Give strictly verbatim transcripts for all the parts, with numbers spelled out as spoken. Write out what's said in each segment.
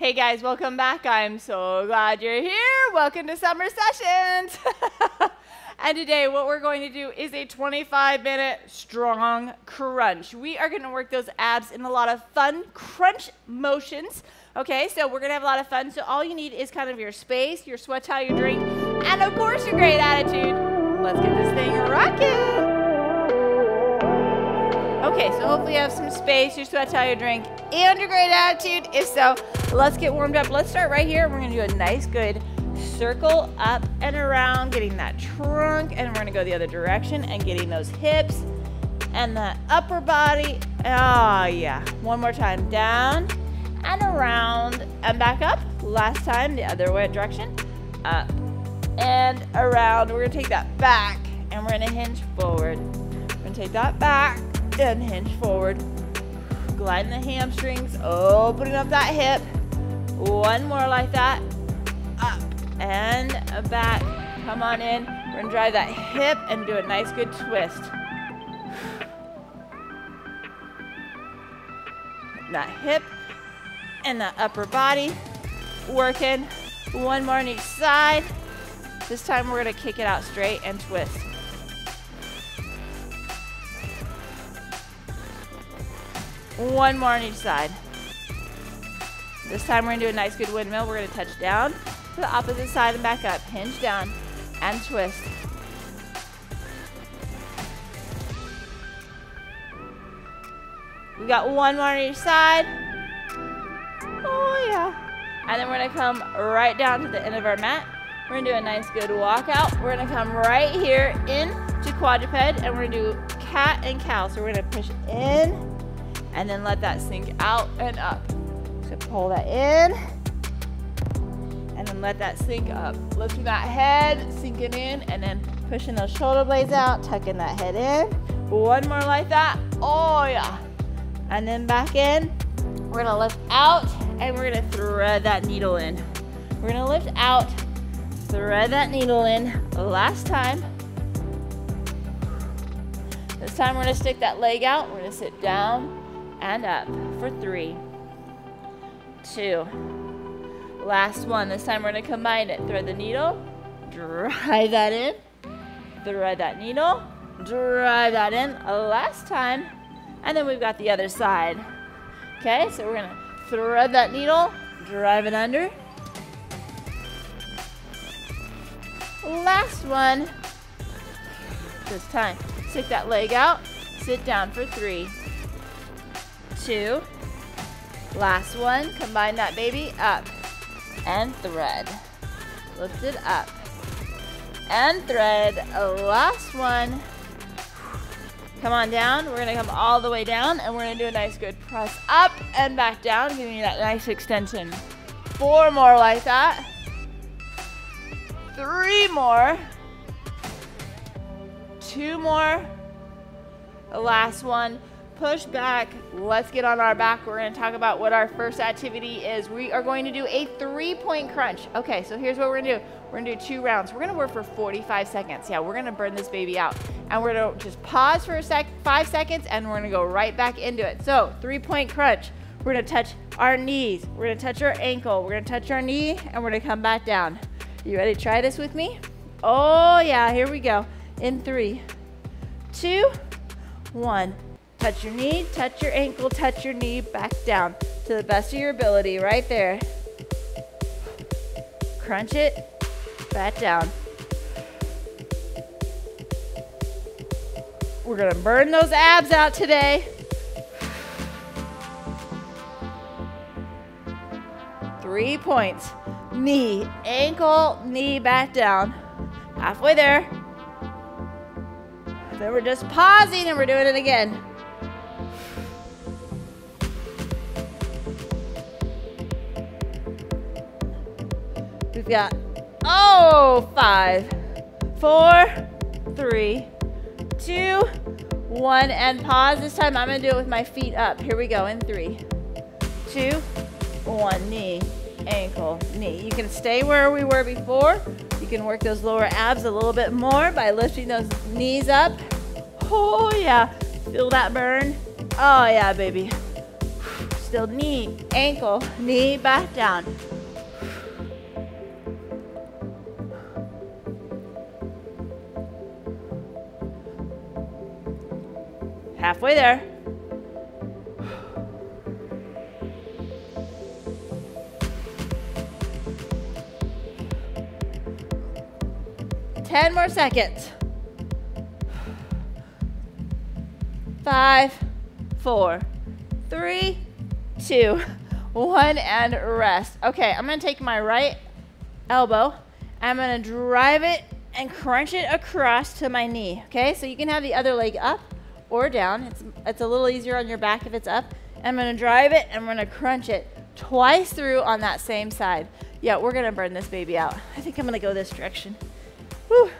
Hey guys, welcome back. I'm so glad you're here. Welcome to Summer Sessions. And today what we're going to do is a twenty-five minute strong crunch. We are going to work those abs in a lot of fun crunch motions. Okay, so we're going to have a lot of fun. So all you need is kind of your space, your sweat towel, your drink, and of course your great attitude. Let's get this thing rocking. Okay, so hopefully you have some space, your sweat towel, your drink, and your great attitude. If so, let's get warmed up. Let's start right here. We're gonna do a nice, good circle up and around, getting that trunk, and we're gonna go the other direction and getting those hips and the upper body. Oh yeah, one more time, down and around and back up. Last time, the other way direction, up and around. We're gonna take that back and we're gonna hinge forward. We're gonna take that back and hinge forward, gliding the hamstrings, opening up that hip. One more like that, up and back. Come on in. We're gonna drive that hip and do a nice good twist. That hip and the upper body working. One more on each side. This time we're gonna kick it out straight and twist. One more on each side. This time we're gonna do a nice good windmill. We're gonna touch down to the opposite side and back up. Hinge down and twist. We got one more on each side. Oh yeah. And then we're gonna come right down to the end of our mat. We're gonna do a nice good walk out. We're gonna come right here into quadruped and we're gonna do cat and cow. So we're gonna push in and then let that sink out and up. So pull that in, and then let that sink up. Lifting that head, sinking in, and then pushing those shoulder blades out, tucking that head in. One more like that, oh yeah. And then back in, we're gonna lift out, and we're gonna thread that needle in. We're gonna lift out, thread that needle in, last time. This time we're gonna stick that leg out. We're gonna sit down and up for three, two, last one. This time we're gonna combine it. Thread the needle, drive that in, thread that needle, drive that in, last time. And then we've got the other side. Okay, so we're gonna thread that needle, drive it under. Last one, this time. Stick that leg out, sit down for three, two, last one, combine that baby, up and thread. Lift it up and thread, last one. Come on down, we're gonna come all the way down and we're gonna do a nice good press up and back down, giving you that nice extension. Four more like that, three more. Two more, the last one, push back. Let's get on our back. We're gonna talk about what our first activity is. We are going to do a three point crunch. Okay, so here's what we're gonna do. We're gonna do two rounds. We're gonna work for forty-five seconds. Yeah, we're gonna burn this baby out. And we're gonna just pause for a sec, five seconds, and we're gonna go right back into it. So three point crunch. We're gonna touch our knees. We're gonna touch our ankle. We're gonna touch our knee, and we're gonna come back down. You ready to try this with me? Oh yeah, here we go. In three, two, one. Touch your knee, touch your ankle, touch your knee, back down to the best of your ability, right there. Crunch it, back down. We're gonna burn those abs out today. Three points. Knee, ankle, knee, back down. Halfway there. Then we're just pausing and we're doing it again. We've got, oh, five, four, three, two, one, and pause. This time I'm gonna do it with my feet up. Here we go in three, two, one, knee, ankle, knee. You can stay where we were before. You can work those lower abs a little bit more by lifting those knees up. Oh yeah, feel that burn. Oh yeah, baby. Still knee, ankle, knee back down. Halfway there. Ten more seconds. Five, four, three, two, one, and rest. Okay, I'm gonna take my right elbow. I'm gonna drive it and crunch it across to my knee, okay? So you can have the other leg up or down. It's, it's a little easier on your back if it's up. I'm gonna drive it and I'm gonna crunch it twice through on that same side. Yeah, we're gonna burn this baby out. I think I'm gonna go this direction. Woo.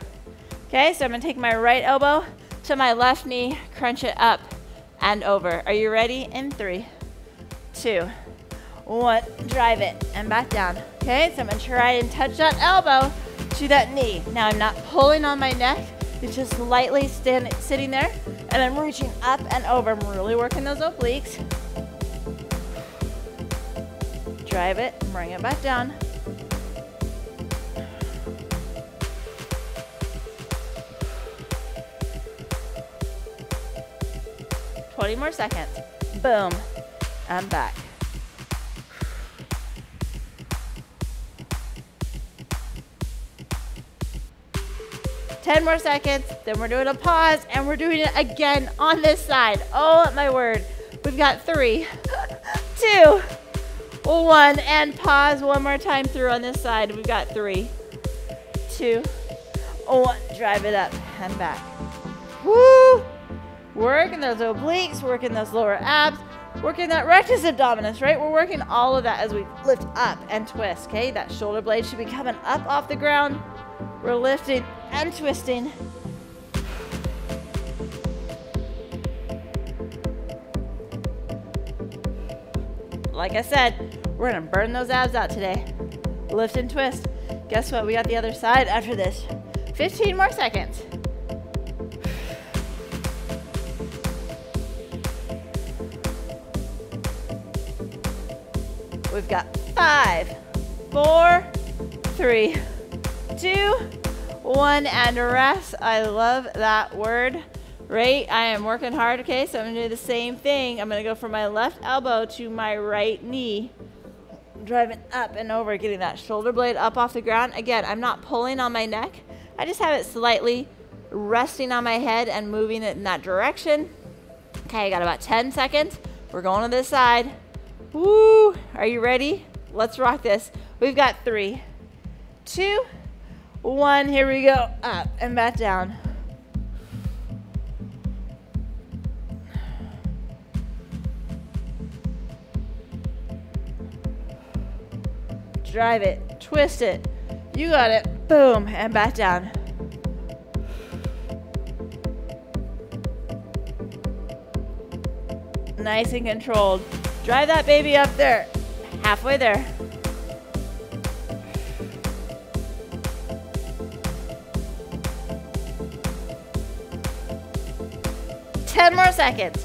Okay, so I'm gonna take my right elbow to my left knee, crunch it up and over. Are you ready? In three, two, one, drive it and back down. Okay, so I'm gonna try and touch that elbow to that knee. Now I'm not pulling on my neck, it's just lightly stand, sitting there, and I'm reaching up and over. I'm really working those obliques. Drive it, bring it back down. twenty more seconds. Boom, I'm back. ten more seconds, then we're doing a pause and we're doing it again on this side. Oh my word. We've got three, two, one, and pause one more time through on this side. We've got three, two, one, drive it up and back. Woo! Working those obliques, working those lower abs, working that rectus abdominis, right? We're working all of that as we lift up and twist, okay? That shoulder blade should be coming up off the ground. We're lifting and twisting. Like I said, we're gonna burn those abs out today. Lift and twist. Guess what? We got the other side after this. fifteen more seconds. We've got five, four, three, two, one, and rest. I love that word, right? I am working hard, okay? So I'm gonna do the same thing. I'm gonna go from my left elbow to my right knee, driving up and over, getting that shoulder blade up off the ground. Again, I'm not pulling on my neck. I just have it slightly resting on my head and moving it in that direction. Okay, I got about ten seconds. We're going to this side. Woo, are you ready? Let's rock this. We've got three, two, one. Here we go, up and back down. Drive it, twist it. You got it, boom, and back down. Nice and controlled. Drive that baby up there. Halfway there. ten more seconds.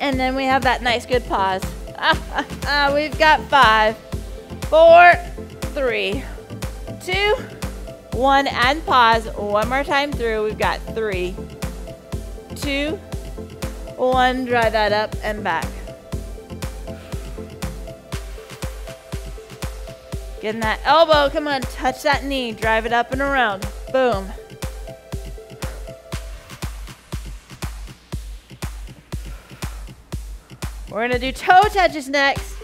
And then we have that nice good pause. We've got five, four, three, two, one, and pause. One more time through. We've got three, two, one. Drive that up and back. Getting that elbow, come on, touch that knee, drive it up and around, boom. We're gonna do toe touches next.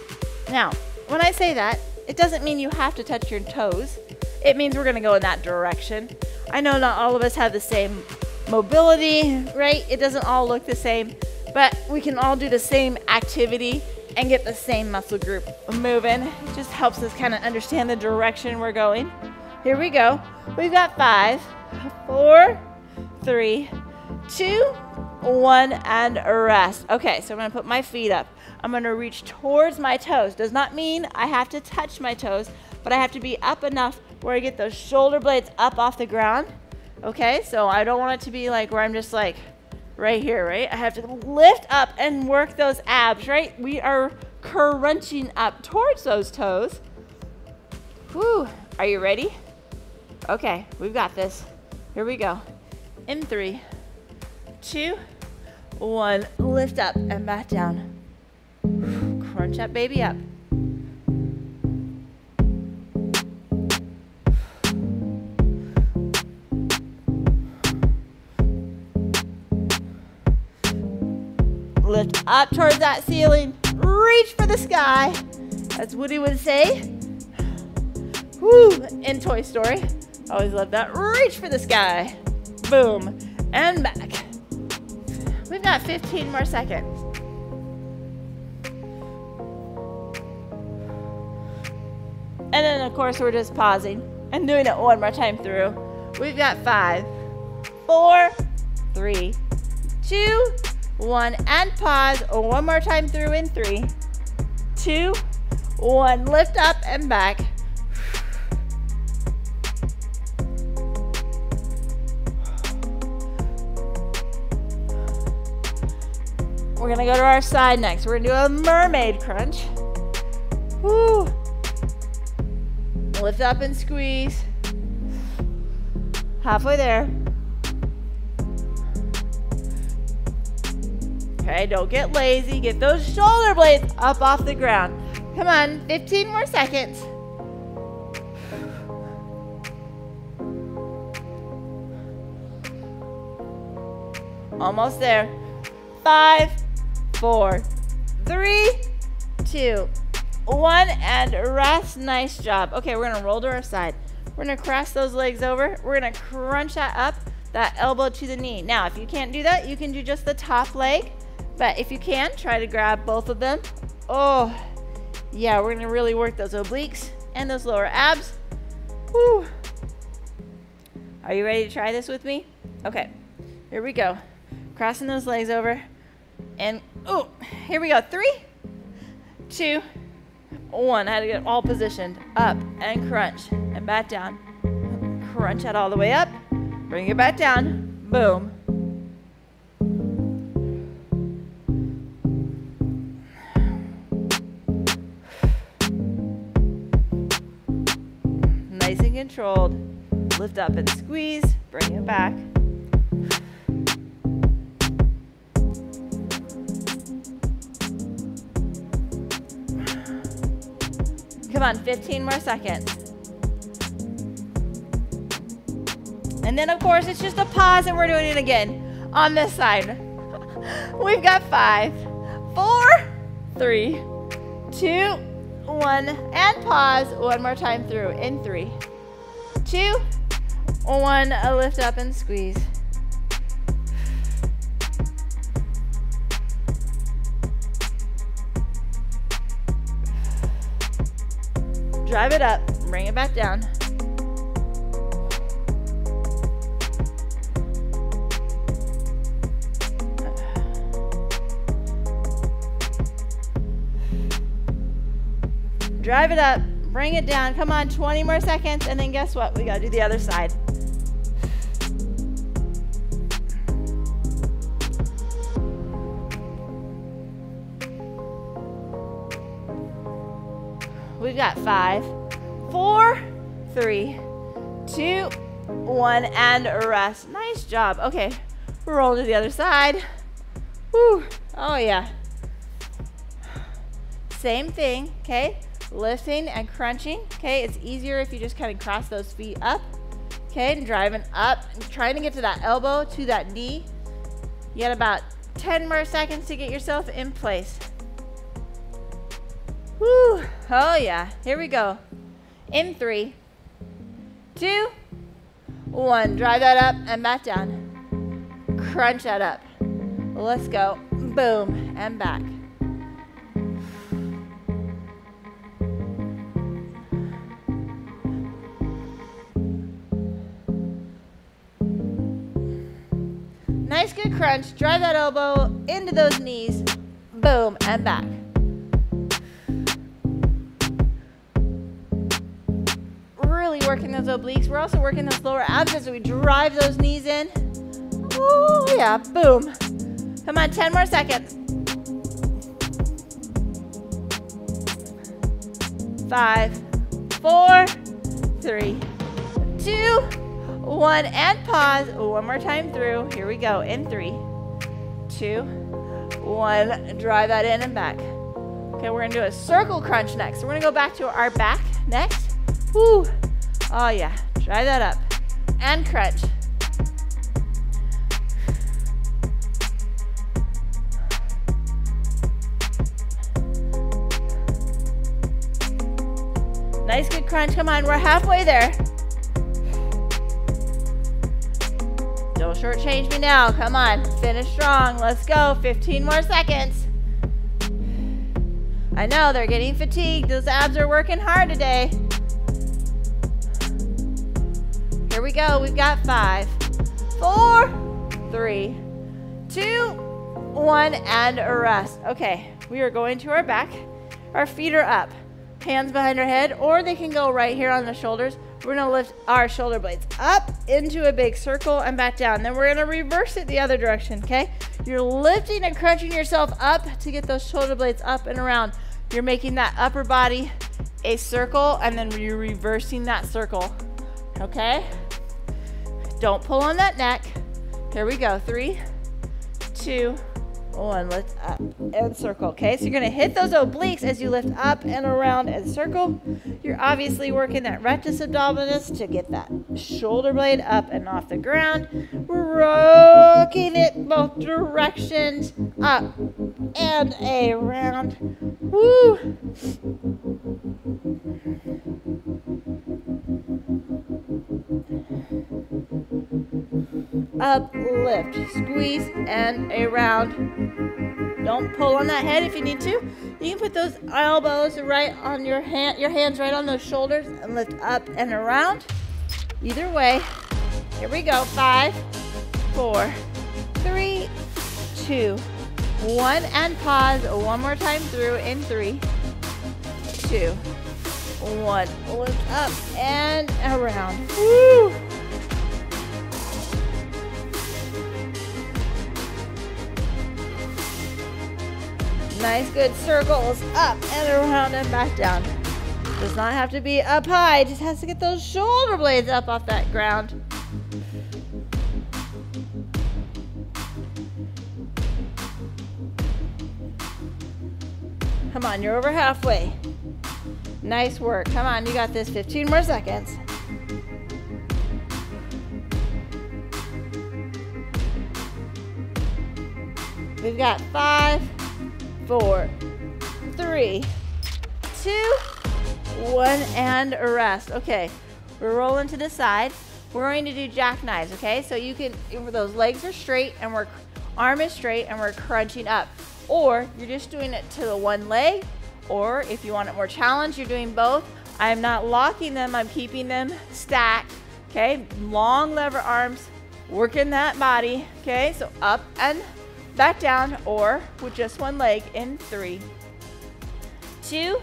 Now, when I say that, it doesn't mean you have to touch your toes. It means we're gonna go in that direction. I know not all of us have the same mobility, right? It doesn't all look the same, but we can all do the same activity and get the same muscle group moving. It just helps us kind of understand the direction we're going. Here we go. We've got five, four, three, two, one, and rest. Okay, so I'm gonna put my feet up. I'm gonna reach towards my toes. Does not mean I have to touch my toes, but I have to be up enough where I get those shoulder blades up off the ground. Okay, so I don't want it to be like where I'm just like, right here, right? I have to lift up and work those abs, right? We are crunching up towards those toes. Whew, are you ready? Okay, we've got this. Here we go. In three, two, one. Lift up and back down. Crunch that baby up. Lift up towards that ceiling. Reach for the sky. That's Woody would say. Woo, in Toy Story. Always love that. Reach for the sky. Boom, and back. We've got fifteen more seconds. And then of course we're just pausing and doing it one more time through. We've got five, four, three, two, one, and pause. One more time through in three, two, one. Lift up and back. We're gonna go to our side next. We're gonna do a mermaid crunch. Woo. Lift up and squeeze. Halfway there. Okay, don't get lazy. Get those shoulder blades up off the ground. Come on, fifteen more seconds. Almost there. Five, four, three, two, one, and rest. Nice job. Okay, we're gonna roll to our side. We're gonna cross those legs over. We're gonna crunch that up, that elbow to the knee. Now, if you can't do that, you can do just the top leg. But if you can, try to grab both of them. Oh, yeah, we're gonna really work those obliques and those lower abs. Woo. Are you ready to try this with me? Okay, here we go. Crossing those legs over. And, oh, here we go. Three, two, one. I had to get all positioned. Up and crunch and back down. Crunch that all the way up. Bring it back down. Boom. Nice and controlled. Lift up and squeeze. Bring it back. Come on, fifteen more seconds. And then of course, it's just a pause and we're doing it again on this side. We've got five, four, three, two, one, and pause one more time through in three, two, one, lift up and squeeze. Drive it up, bring it back down. Drive it up, bring it down. Come on, twenty more seconds, and then guess what? We gotta do the other side. We've got five, four, three, two, one, and rest. Nice job. Okay, roll to the other side. Woo. Oh yeah. Same thing, okay? Lifting and crunching, okay? It's easier if you just kind of cross those feet up, okay? And driving up, and trying to get to that elbow, to that knee. You got about ten more seconds to get yourself in place. Woo. Oh yeah, here we go. In three, two, one. Drive that up and back down. Crunch that up. Let's go. Boom, and back. Nice, good crunch. Drive that elbow into those knees. Boom, and back. Really working those obliques. We're also working those lower abs as we drive those knees in. Oh yeah, boom. Come on, ten more seconds. five, four, three, two, one, and pause. One more time through. Here we go. In three, two, one. Drive that in and back. Okay, we're gonna do a circle crunch next. We're gonna go back to our back next. Woo! Oh yeah, drive that up and crunch. Nice, good crunch. Come on, we're halfway there. Don't shortchange me now. Come on, finish strong. Let's go. fifteen more seconds. I know they're getting fatigued. Those abs are working hard today. Here we go. We've got five, four, three, two, one, and a rest. Okay, we are going to our back. Our feet are up. Hands behind our head, or they can go right here on the shoulders. We're gonna lift our shoulder blades up into a big circle and back down. Then we're gonna reverse it the other direction, okay? You're lifting and crunching yourself up to get those shoulder blades up and around. You're making that upper body a circle, and then you're reversing that circle, okay? Don't pull on that neck. Here we go, three, two, one, lift up and circle, okay? So you're gonna hit those obliques as you lift up and around and circle. You're obviously working that rectus abdominis to get that shoulder blade up and off the ground. We're rocking it both directions, up and around. Woo! Up, lift, squeeze, and around. Don't pull on that head if you need to. You can put those elbows right on your hand, your hands right on those shoulders, and lift up and around. Either way, here we go. Five, four, three, two, one, and pause. One more time through in three, two, one. Lift up and around. Woo! Nice, good circles up and around and back down. Does not have to be up high, just has to get those shoulder blades up off that ground. Come on, you're over halfway. Nice work. Come on, you got this. fifteen more seconds. We've got five, four, three, two, one, and a rest. Okay, we're rolling to the side. We're going to do jackknives, okay? So you can, those legs are straight and we're, arm is straight and we're crunching up. Or you're just doing it to the one leg, or if you want it more challenged, you're doing both. I'm not locking them, I'm keeping them stacked, okay? Long lever arms, working that body, okay? So up and back down, or with just one leg in three, two,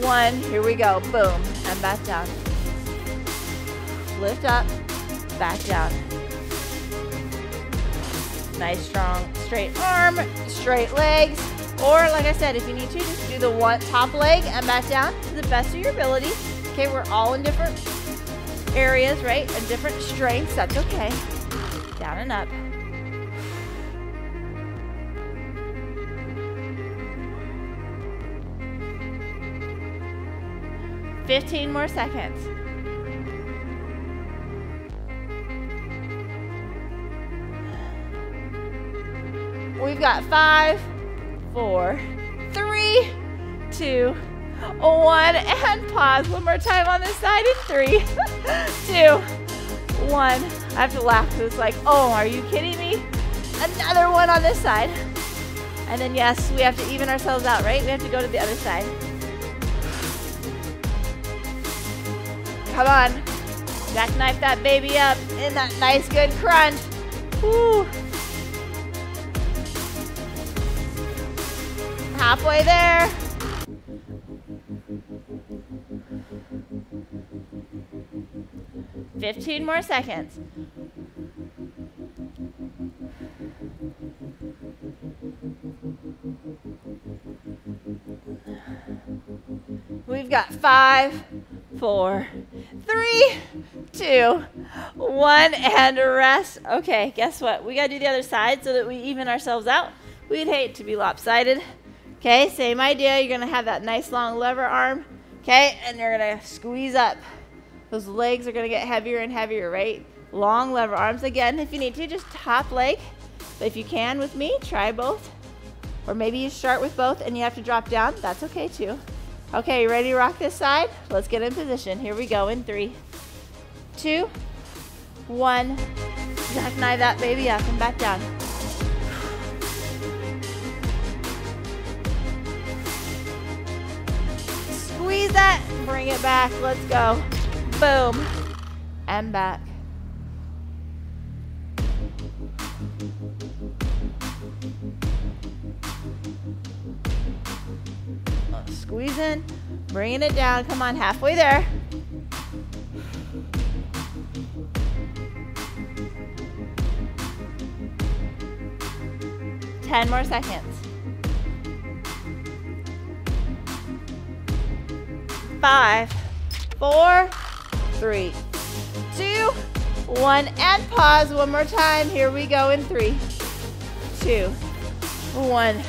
one. Here we go. Boom. And back down. Lift up, back down. Nice, strong, straight arm, straight legs. Or like I said, if you need to, just do the one top leg and back down to the best of your ability. Okay, we're all in different areas, right? And different strengths. That's okay. Down and up. fifteen more seconds. We've got five, four, three, two, one, and pause. One more time on this side in three, two, one. I have to laugh because it's like, oh, are you kidding me? Another one on this side. And then yes, we have to even ourselves out, right? We have to go to the other side. Come on, jackknife that baby up in that nice good crunch. Woo. Halfway there. fifteen more seconds. We've got five, four, three, two, one, and rest. Okay, guess what? We got to do the other side so that we even ourselves out. We'd hate to be lopsided. Okay, same idea. You're going to have that nice long lever arm. Okay, and you're going to squeeze up. Those legs are going to get heavier and heavier, right? Long lever arms. Again, if you need to, just top leg. But if you can with me, try both. Or maybe you start with both and you have to drop down. That's okay too. Okay, you ready to rock this side? Let's get in position. Here we go in three, two, one. Jackknife that baby up and back down. Squeeze that, bring it back, let's go. Boom, and back. Squeeze in, bringing it down. Come on, halfway there. ten more seconds. Five, four, three, two, one, and pause one more time. Here we go in three, two, one.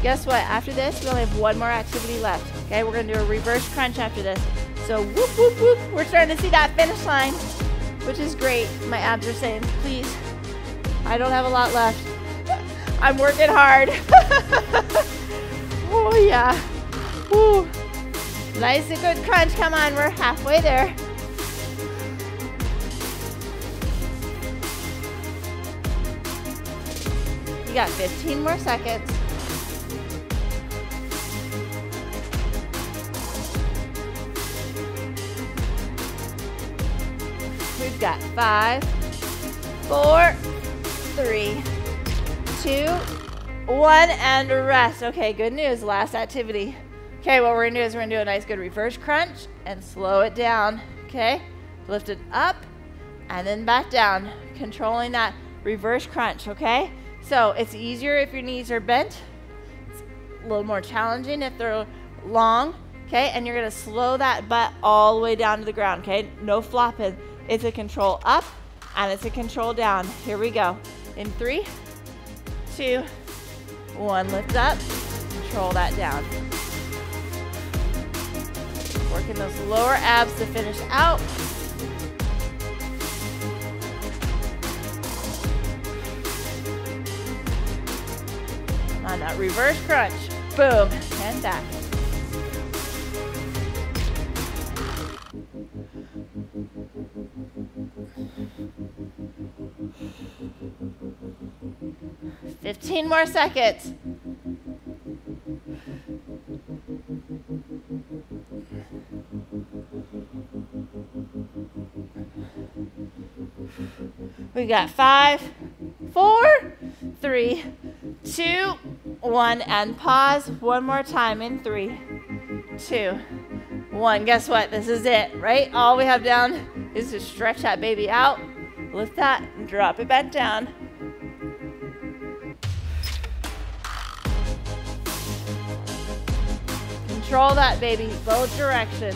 Guess what? After this, we only have one more activity left. Okay, we're gonna do a reverse crunch after this. So whoop, whoop, whoop. We're starting to see that finish line, which is great. My abs are saying, please, I don't have a lot left. I'm working hard. Oh yeah. Woo. Nice and good crunch. Come on, we're halfway there. You got fifteen more seconds. We've got five, four, three, two, one, and rest. Okay, good news, last activity. Okay, what we're gonna do is we're gonna do a nice good reverse crunch and slow it down, okay? Lift it up and then back down, controlling that reverse crunch, okay? So it's easier if your knees are bent. It's a little more challenging if they're long, okay? And you're gonna slow that butt all the way down to the ground, okay? No flopping. It's a control up and it's a control down. Here we go. In three, two, one, lift up, control that down. Working those lower abs to finish out. On that reverse crunch, boom, and back. fifteen more seconds. We got five, four, three, two, one, and pause. One more time in three, two, one. Guess what? This is it, right? All we have down is to stretch that baby out, lift that, and drop it back down. Control that baby, both directions.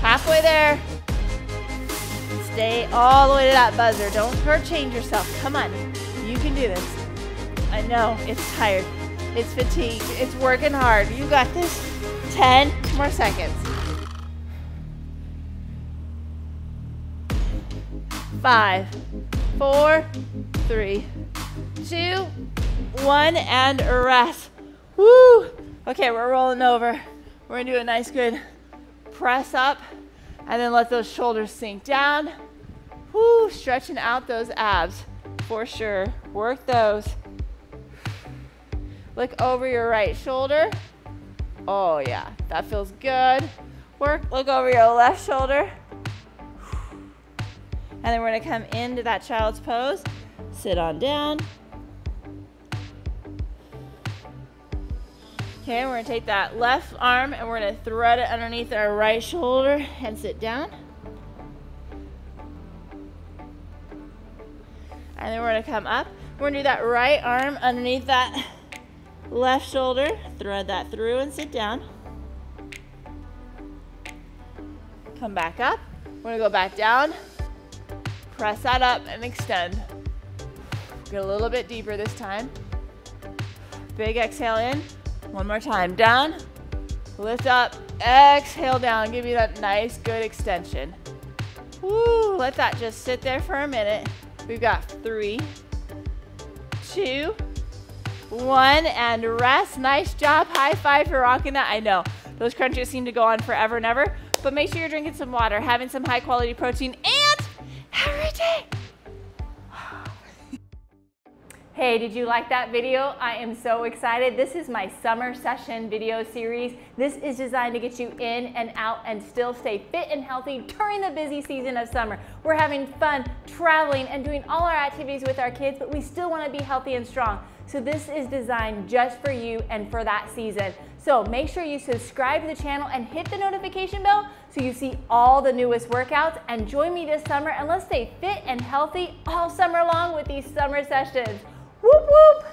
Halfway there. Stay all the way to that buzzer. Don't shortchange yourself. Come on, you can do this. I know, it's tired, it's fatigued, it's working hard. You got this. ten more seconds. Five, four, three, two, one, and rest. Woo! Okay, we're rolling over. We're gonna do a nice good press up and then let those shoulders sink down. Woo, stretching out those abs for sure. Work those. Look over your right shoulder. Oh yeah, that feels good. Work, look over your left shoulder. And then we're gonna come into that child's pose. Sit on down. Okay, we're gonna take that left arm and we're gonna thread it underneath our right shoulder and sit down. And then we're gonna come up We're gonna do that right arm underneath that left shoulder, thread that through and sit down. Come back up. We're gonna go back down, press that up and extend. Get a little bit deeper this time. Big exhale in, one more time. Down, lift up, exhale down. Give you that nice, good extension. Woo, let that just sit there for a minute. We've got three, two, one, and rest. Nice job, high five for rocking that. I know, those crunches seem to go on forever and ever, but make sure you're drinking some water, having some high quality protein, and every day. Hey, did you like that video? I am so excited. This is my summer session video series. This is designed to get you in and out and still stay fit and healthy during the busy season of summer. We're having fun traveling and doing all our activities with our kids, but we still want to be healthy and strong. So this is designed just for you and for that season. So make sure you subscribe to the channel and hit the notification bell so you see all the newest workouts, and join me this summer and let's stay fit and healthy all summer long with these summer sessions. Whoop, whoop.